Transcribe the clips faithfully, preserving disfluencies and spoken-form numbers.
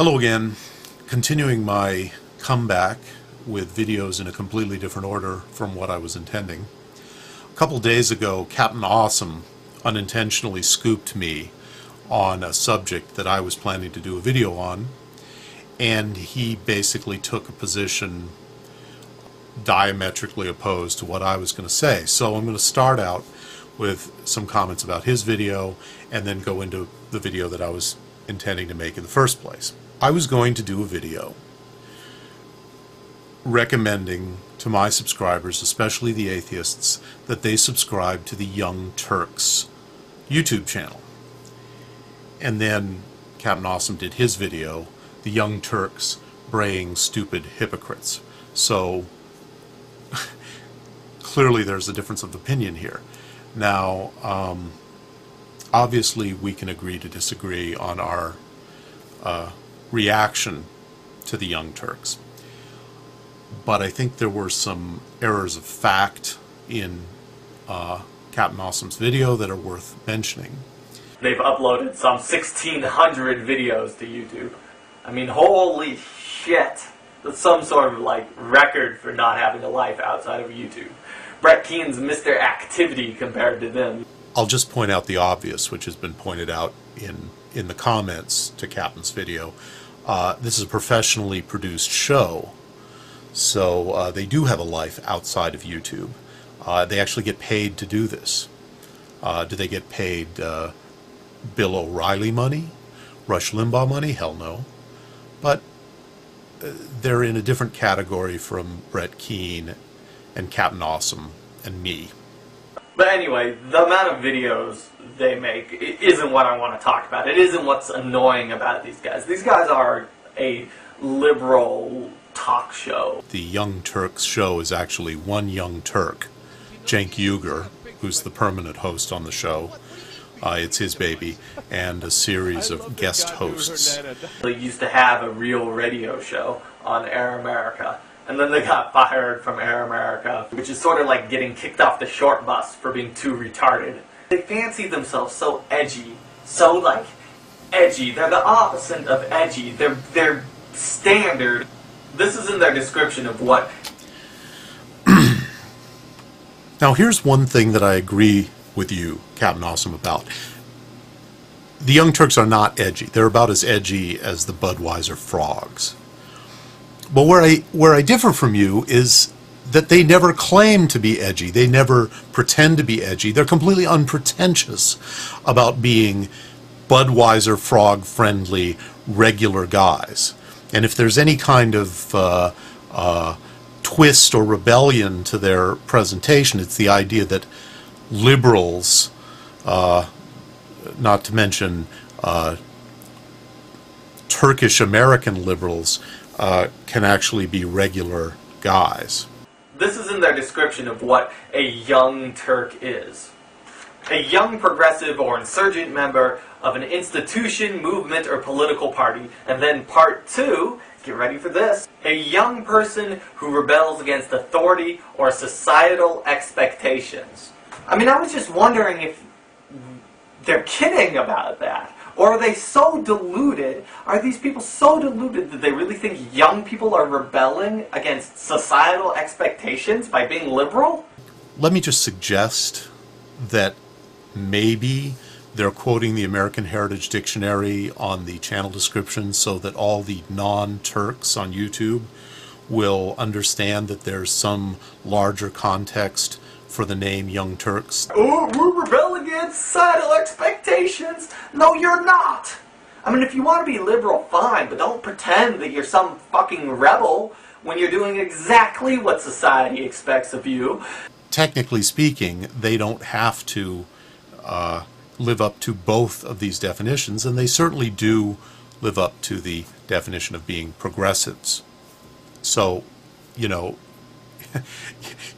Hello again, continuing my comeback with videos in a completely different order from what I was intending. A couple days ago, Captain Awesome unintentionally scooped me on a subject that I was planning to do a video on, and he basically took a position diametrically opposed to what I was going to say. So I'm going to start out with some comments about his video and then go into the video that I was intending to make in the first place. I was going to do a video recommending to my subscribers, especially the atheists, that they subscribe to the Young Turks YouTube channel. And then Captain Awesome did his video, The Young Turks Braying Stupid Hypocrites. So clearly there's a difference of opinion here. Now, um, obviously we can agree to disagree on our uh, reaction to the Young Turks, but I think there were some errors of fact in uh, Captain Awesome's video that are worth mentioning. They've uploaded some sixteen hundred videos to YouTube. I mean, holy shit, that's some sort of like record for not having a life outside of YouTube. Brett Keen's Mister Activity compared to them. I'll just point out the obvious, which has been pointed out in in the comments to Captain's video. Uh, this is a professionally produced show, so uh, they do have a life outside of YouTube. Uh, they actually get paid to do this. Uh, do they get paid uh, Bill O'Reilly money? Rush Limbaugh money? Hell no. But uh, they're in a different category from Brett Keen and Captain Awesome and me. But anyway, the amount of videos they make isn't what I want to talk about. It isn't what's annoying about these guys. These guys are a liberal talk show. The Young Turks show is actually one Young Turk, Cenk Uygur, who's the permanent host on the show. Uh, it's his baby, and a series of guest hosts. They used to have a real radio show on Air America. And then they got fired from Air America, which is sort of like getting kicked off the short bus for being too retarded. They fancy themselves so edgy, so like edgy. They're the opposite of edgy. They're they're standard. This is in their description of what. Now here's one thing that I agree with you, Captain Awesome, about. The Young Turks are not edgy. They're about as edgy as the Budweiser frogs. But where I, where I differ from you is that they never claim to be edgy. They never pretend to be edgy. They're completely unpretentious about being Budweiser frog-friendly regular guys. And if there's any kind of uh, uh, twist or rebellion to their presentation, it's the idea that liberals, uh, not to mention uh, Turkish-American liberals, Uh, can actually be regular guys. This is in their description of what a Young Turk is. A young progressive or insurgent member of an institution, movement, or political party. And then part two, get ready for this, a young person who rebels against authority or societal expectations. I mean, I was just wondering if they're kidding about that. Or are they so deluded? Are these people so deluded that they really think young people are rebelling against societal expectations by being liberal? Let me just suggest that maybe they're quoting the American Heritage Dictionary on the channel description so that all the non-Turks on YouTube will understand that there's some larger context for the name Young Turks. Oh, we're rebelling against societal expectations. No, you're not. I mean, if you want to be liberal, fine, but don't pretend that you're some fucking rebel when you're doing exactly what society expects of you. Technically speaking, they don't have to uh, live up to both of these definitions, and they certainly do live up to the definition of being progressives. So, you know,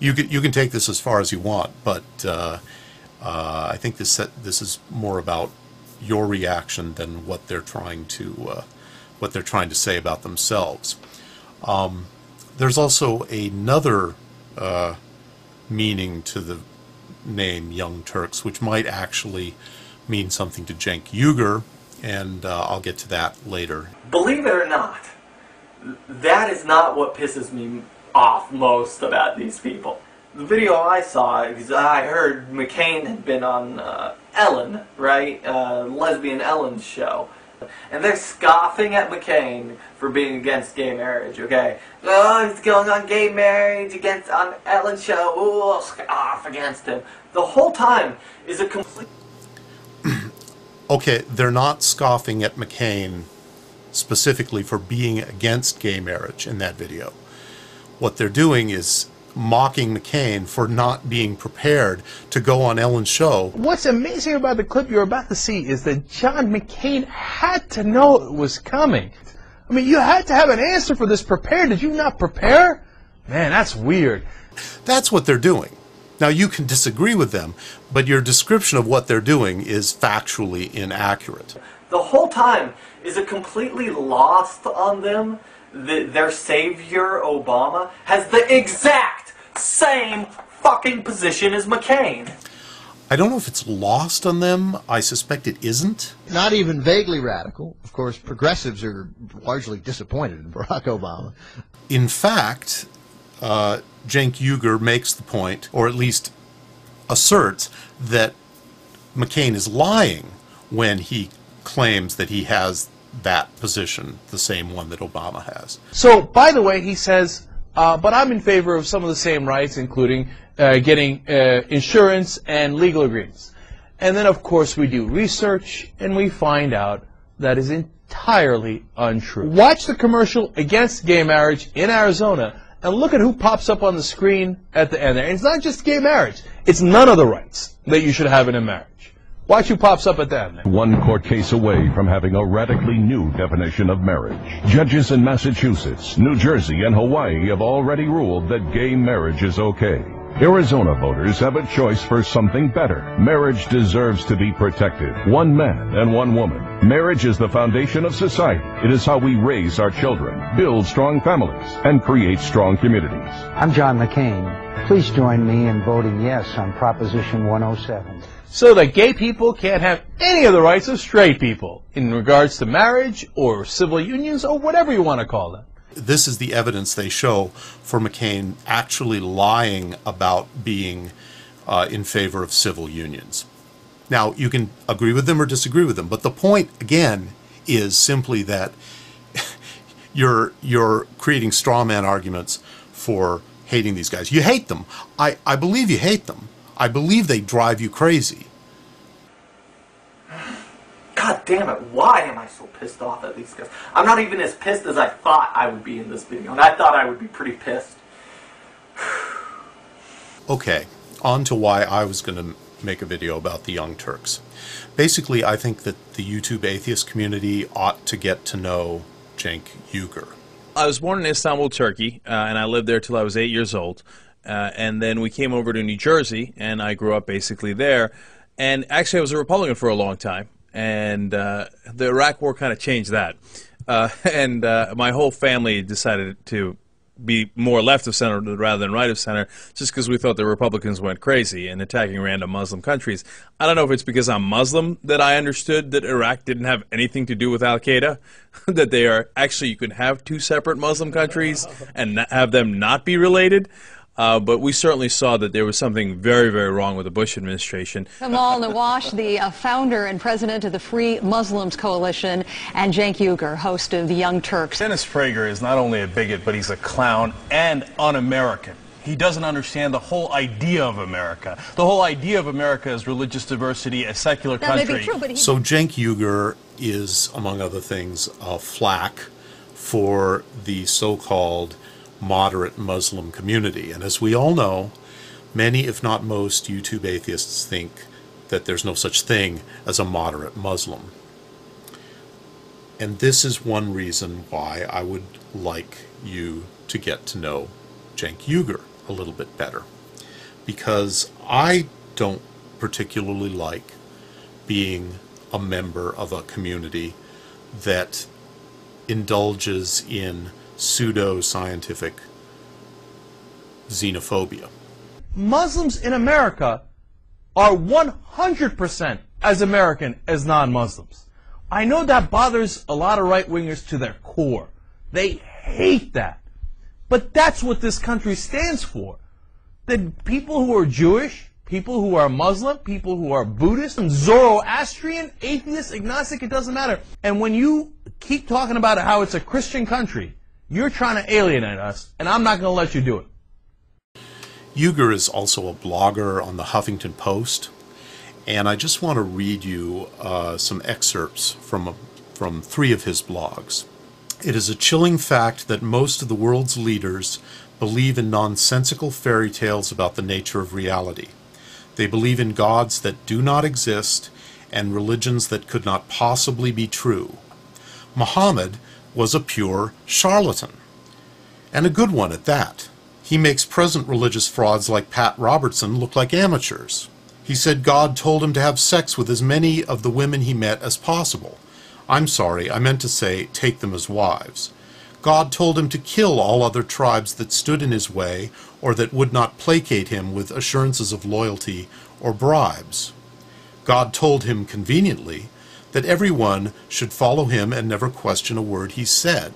you can you can take this as far as you want, but uh, uh, I think this this is more about your reaction than what they're trying to uh, what they're trying to say about themselves. Um, there's also another uh, meaning to the name Young Turks, which might actually mean something to Cenk Uygur and uh, I'll get to that later. Believe it or not, that is not what pisses me off most about these people. The video I saw, because I heard McCain had been on uh, Ellen, right, uh, lesbian Ellen's show, and they're scoffing at McCain for being against gay marriage, okay? Oh, he's going on gay marriage against on Ellen's show, ooh, I'll scoff against him. The whole time is a complete... Okay, they're not scoffing at McCain specifically for being against gay marriage in that video. What they're doing is mocking McCain for not being prepared to go on Ellen's show. What's amazing about the clip you're about to see is that John McCain had to know it was coming. I mean, you had to have an answer for this prepared. Did you not prepare? Man, that's weird. That's what they're doing. Now, you can disagree with them, but your description of what they're doing is factually inaccurate. The whole time is a completely lost on them that their savior, Obama, has the exact same fucking position as McCain. I don't know if it's lost on them. I suspect it isn't. Not even vaguely radical. Of course, progressives are largely disappointed in Barack Obama. In fact, uh, Cenk Uygur makes the point, or at least asserts, that McCain is lying when he claims that he has that position, the same one that Obama has. So, by the way, he says, Uh, but I'm in favor of some of the same rights, including uh, getting uh, insurance and legal agreements. And then, of course, we do research, and we find out that is entirely untrue. Watch the commercial against gay marriage in Arizona, and look at who pops up on the screen at the end there. And it's not just gay marriage. It's none of the rights that you should have in a marriage. Watch who pops up at them. One court case away from having a radically new definition of marriage. Judges in Massachusetts, New Jersey, and Hawaii have already ruled that gay marriage is okay. Arizona voters have a choice for something better. Marriage deserves to be protected. One man and one woman. Marriage is the foundation of society. It is how we raise our children, build strong families, and create strong communities. I'm John McCain. Please join me in voting yes on Proposition one oh seven. So that gay people can't have any of the rights of straight people in regards to marriage or civil unions or whatever you want to call them. This is the evidence they show for McCain actually lying about being uh, in favor of civil unions. Now, you can agree with them or disagree with them, but the point, again, is simply that you're, you're creating straw man arguments for hating these guys. You hate them. I, I believe you hate them. I believe they drive you crazy. God damn it, why am I so pissed off at these guys? I'm not even as pissed as I thought I would be in this video, and I thought I would be pretty pissed. Okay, on to why I was going to make a video about the Young Turks. Basically, I think that the YouTube atheist community ought to get to know Cenk Uygur. I was born in Istanbul, Turkey, uh, and I lived there till I was eight years old. Uh, and then we came over to New Jersey, and I grew up basically there. And actually, I was a Republican for a long time, and uh, the Iraq War kind of changed that. Uh, and uh, my whole family decided to be more left of center rather than right of center, just because we thought the Republicans went crazy and attacking random Muslim countries. I don't know if it's because I'm Muslim that I understood that Iraq didn't have anything to do with Al Qaeda, that they are actually, you could have two separate Muslim countries and have them not be related. Uh, but we certainly saw that there was something very, very wrong with the Bush administration. Kamal Nawash, the uh, founder and president of the Free Muslims Coalition, and Cenk Uygur, host of the Young Turks. Dennis Prager is not only a bigot, but he's a clown and un-American. He doesn't understand the whole idea of America. The whole idea of America is religious diversity, a secular that country. May be true, but he... So Cenk Uygur is, among other things, a flack for the so-called moderate Muslim community. And as we all know, many, if not most, YouTube atheists think that there's no such thing as a moderate Muslim. And this is one reason why I would like you to get to know Cenk Uygur a little bit better. Because I don't particularly like being a member of a community that indulges in pseudo-scientific xenophobia. Muslims in America are one hundred percent as American as non-Muslims. I know that bothers a lot of right-wingers to their core. They hate that. But that's what this country stands for. That people who are Jewish, people who are Muslim, people who are Buddhist, Zoroastrian, atheist, agnostic, it doesn't matter. And when you keep talking about how it's a Christian country, you're trying to alienate us, and I'm not going to let you do it. Uygur is also a blogger on the Huffington Post, and I just want to read you uh, some excerpts from, a, from three of his blogs. It is a chilling fact that most of the world's leaders believe in nonsensical fairy tales about the nature of reality. They believe in gods that do not exist and religions that could not possibly be true. Muhammad was a pure charlatan, and a good one at that. He makes present religious frauds like Pat Robertson look like amateurs. He said God told him to have sex with as many of the women he met as possible. I'm sorry, I meant to say take them as wives. God told him to kill all other tribes that stood in his way or that would not placate him with assurances of loyalty or bribes. God told him conveniently that everyone should follow him and never question a word he said.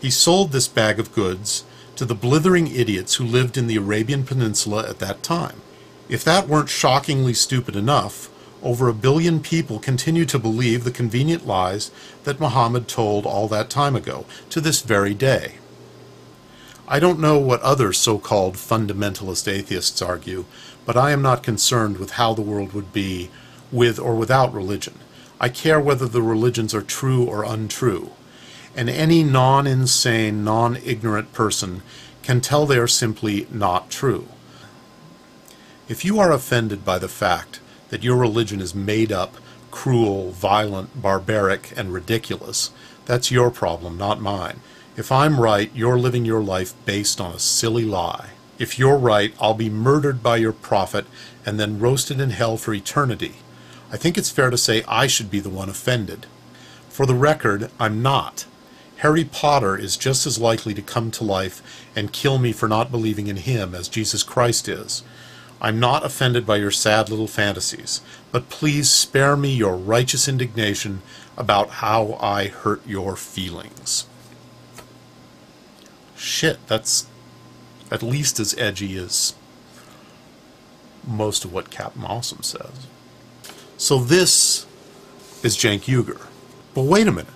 He sold this bag of goods to the blithering idiots who lived in the Arabian Peninsula at that time. If that weren't shockingly stupid enough, over a billion people continue to believe the convenient lies that Muhammad told all that time ago, to this very day. I don't know what other so-called fundamentalist atheists argue, but I am not concerned with how the world would be with or without religion. I care whether the religions are true or untrue. And any non-insane, non-ignorant person can tell they are simply not true. If you are offended by the fact that your religion is made up, cruel, violent, barbaric, and ridiculous, that's your problem, not mine. If I'm right, you're living your life based on a silly lie. If you're right, I'll be murdered by your prophet and then roasted in hell for eternity. I think it's fair to say I should be the one offended. For the record, I'm not. Harry Potter is just as likely to come to life and kill me for not believing in him as Jesus Christ is. I'm not offended by your sad little fantasies, but please spare me your righteous indignation about how I hurt your feelings. Shit, that's at least as edgy as most of what Captain Awesome says. So this is Cenk Uygur. But wait a minute.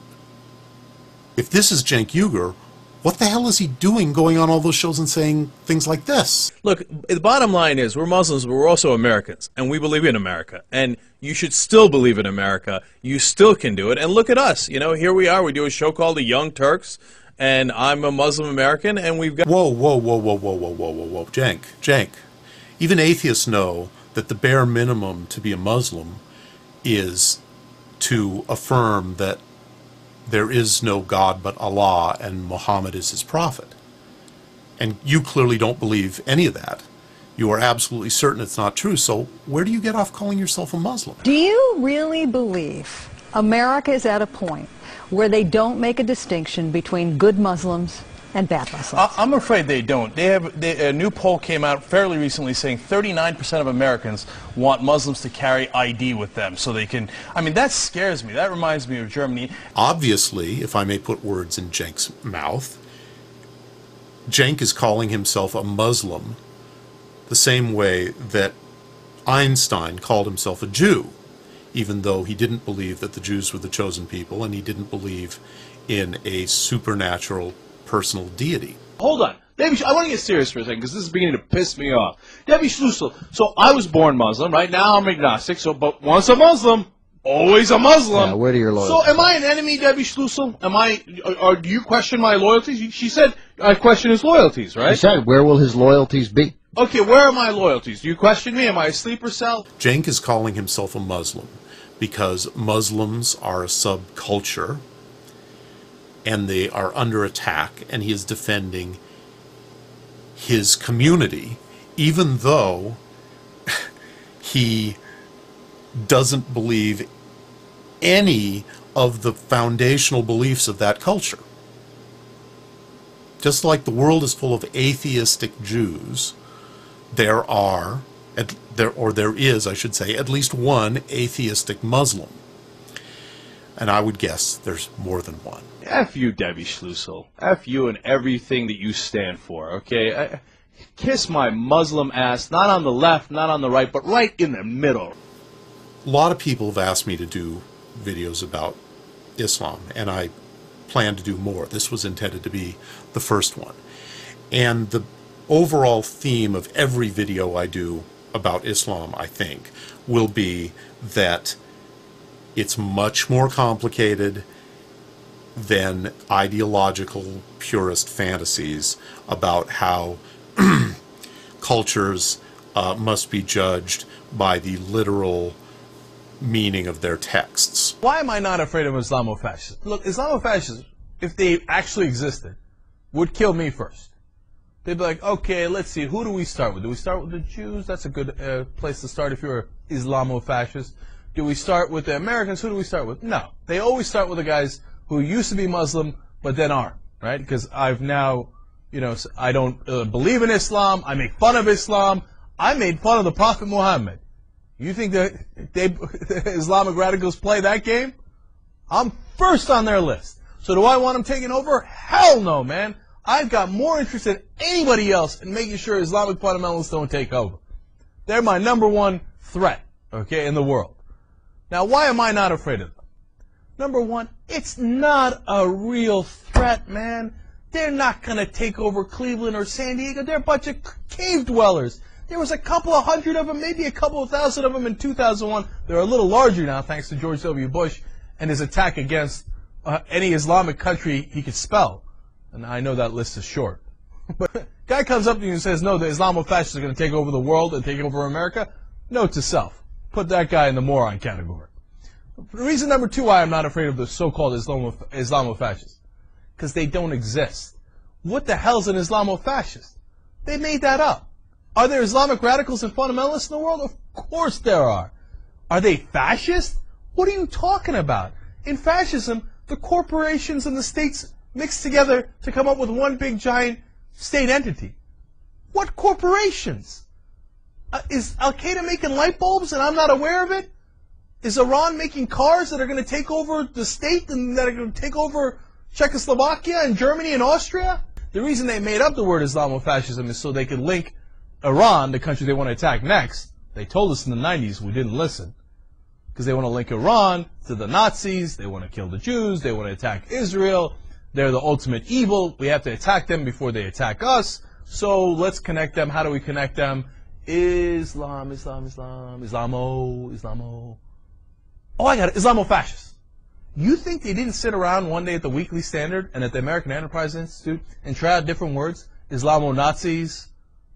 If this is Cenk Uygur, what the hell is he doing going on all those shows and saying things like this? Look, the bottom line is we're Muslims, but we're also Americans, and we believe in America. And you should still believe in America. You still can do it. And look at us. You know, here we are. We do a show called The Young Turks, and I'm a Muslim American, and we've got... Whoa, whoa, whoa, whoa, whoa, whoa, whoa, whoa, whoa. Cenk, Cenk. Even atheists know that the bare minimum to be a Muslim is to affirm that there is no God but Allah and Muhammad is his prophet. And you clearly don't believe any of that. You are absolutely certain it's not true, so where do you get off calling yourself a Muslim? Do you really believe America is at a point where they don't make a distinction between good Muslims and bad Muslims? I'm afraid they don't. They have, they, a new poll came out fairly recently saying thirty-nine percent of Americans want Muslims to carry I D with them so they can... I mean, that scares me. That reminds me of Germany. Obviously, if I may put words in Cenk's mouth, Cenk is calling himself a Muslim the same way that Einstein called himself a Jew, even though he didn't believe that the Jews were the chosen people and he didn't believe in a supernatural personal deity. Hold on. Debbie, I want to get serious for a second, because this is beginning to piss me off. Debbie Schlussel, so I was born Muslim, right? Now I'm agnostic, so, but once a Muslim, always a Muslim. Yeah, where do your loyalties? So am I an enemy, Debbie Schlussel? Am I, or, or do you question my loyalties? She said, I question his loyalties, right? She said, where will his loyalties be? Okay, where are my loyalties? Do you question me? Am I a sleeper cell? Cenk is calling himself a Muslim, because Muslims are a subculture, and they are under attack, and he is defending his community, even though he doesn't believe any of the foundational beliefs of that culture. Just like the world is full of atheistic Jews, there are, there or there is, I should say, at least one atheistic Muslim. And I would guess there's more than one. F you, Debbie Schlussel. F you and everything that you stand for, okay? I, kiss my Muslim ass, not on the left, not on the right, but right in the middle. A lot of people have asked me to do videos about Islam, and I plan to do more. This was intended to be the first one. And the overall theme of every video I do about Islam, I think, will be that it's much more complicated than ideological purist fantasies about how cultures uh, must be judged by the literal meaning of their texts. Why am I not afraid of Islamo-fascists? Look, Islamo-fascists, if they actually existed, would kill me first. They'd be like, okay, let's see, who do we start with? Do we start with the Jews? That's a good uh, place to start if you're Islamo-fascist. Do we start with the Americans? Who do we start with? No. They always start with the guys who used to be Muslim but then aren't, right? Because I've now, you know, I don't uh, believe in Islam. I make fun of Islam. I made fun of the Prophet Muhammad. You think that they, the Islamic radicals play that game? I'm first on their list. So do I want them taking over? Hell no, man. I've got more interest than anybody else in making sure Islamic fundamentalists don't take over. They're my number one threat, okay, in the world. Now, why am I not afraid of them? Number one, it's not a real threat, man. They're not going to take over Cleveland or San Diego. They're a bunch of cave dwellers. There was a couple of hundred of them, maybe a couple of thousand of them in two thousand one. They're a little larger now, thanks to George W. Bush and his attack against uh, any Islamic country he could spell. And I know that list is short. But guy comes up to you and says, no, the Islamo-fascists are going to take over the world and take over America. Note to self. Put that guy in the moron category. Reason number two why I'm not afraid of the so-called Islamo- Islamo-fascists. Because they don't exist. What the hell's an Islamo-fascist? They made that up. Are there Islamic radicals and fundamentalists in the world? Of course there are. Are they fascist? What are you talking about? In fascism, the corporations and the states mix together to come up with one big giant state entity. What corporations? Uh, is Al Qaeda making light bulbs and I'm not aware of it? Is Iran making cars that are going to take over the state and that are going to take over Czechoslovakia and Germany and Austria? The reason they made up the word Islamo-fascism is so they could link Iran, the country they want to attack next. They told us in the nineties, we didn't listen. Because they want to link Iran to the Nazis, they want to kill the Jews, they want to attack Israel, they're the ultimate evil, we have to attack them before they attack us, so let's connect them. How do we connect them? Islam, Islam, Islam, Islamo, Islamo. Oh, I got it, Islamo-fascists. You think they didn't sit around one day at the Weekly Standard and at the American Enterprise Institute and try out different words? Islamo-Nazis,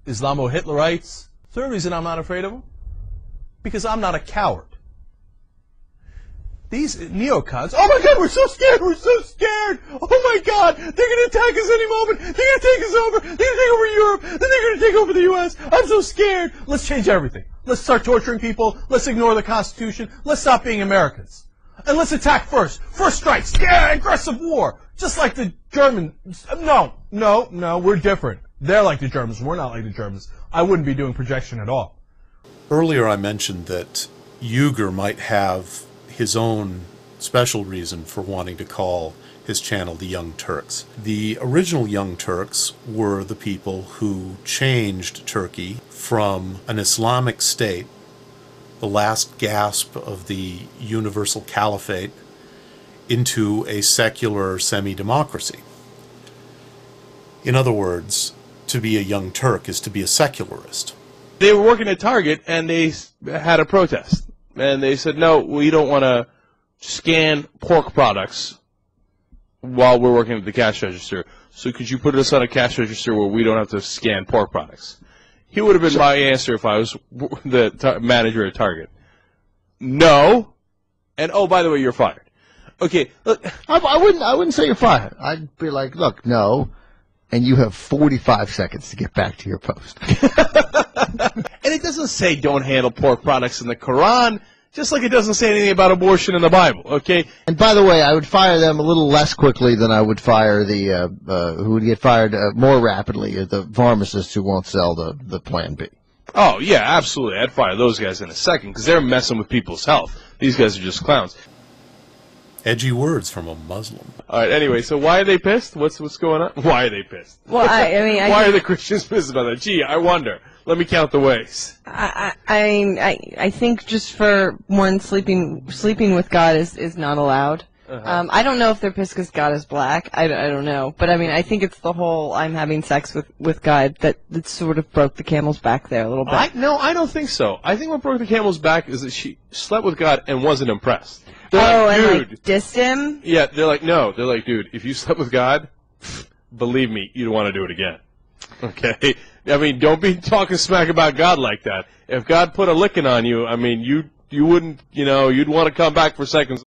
Islamo-Hitlerites. Third reason I'm not afraid of them, because I'm not a coward. These neocons, oh my god, we're so scared, we're so scared, oh my god, they're going to attack us any moment, they're going to take us over, they're going to take over Europe, then they're going to take over the U S, I'm so scared. Let's change everything. Let's start torturing people, let's ignore the Constitution, let's stop being Americans. And let's attack first. First strikes, yeah, aggressive war, just like the Germans. No, no, no, we're different. They're like the Germans, we're not like the Germans. I wouldn't be doing projection at all. Earlier I mentioned that Uygur might have his own special reason for wanting to call his channel the Young Turks. The original Young Turks were the people who changed Turkey from an Islamic state, the last gasp of the universal caliphate, into a secular semi-democracy. In other words, to be a Young Turk is to be a secularist. They were working at Target and they had a protest. And they said, no, we don't want to scan pork products while we're working at the cash register. So could you put us on a cash register where we don't have to scan pork products? He would have been my answer if I was the manager at Target. No. And, oh, by the way, you're fired. Okay. Look, I, I wouldn't I wouldn't say you're fired. I'd be like, look, no, and you have forty-five seconds to get back to your post. And it doesn't say don't handle pork products in the Quran, just like it doesn't say anything about abortion in the Bible, okay? And by the way, I would fire them a little less quickly than I would fire the, uh, uh, who would get fired uh, more rapidly, the pharmacist who won't sell the, the Plan B. Oh, yeah, absolutely. I'd fire those guys in a second because they're messing with people's health. These guys are just clowns. Edgy words from a Muslim. All right. Anyway, so why are they pissed? What's what's going on? Why are they pissed? Well, I, I mean, I why are the Christians pissed about that? Gee, I wonder. Let me count the ways. I, I, I, I think just for one, sleeping sleeping with God is is not allowed. Uh-huh. um, I don't know if they're pissed because God is black. I, I don't know, but I mean, I think it's the whole I'm having sex with with God that that sort of broke the camel's back there a little bit. I, no, I don't think so. I think what broke the camel's back is that she slept with God and wasn't impressed. They're oh, like, dude, and like, dissed him? Yeah, they're like, no. They're like, dude, if you slept with God, believe me, you don't want to do it again. Okay? I mean, don't be talking smack about God like that. If God put a licking on you, I mean, you you wouldn't, you know, you'd want to come back for seconds.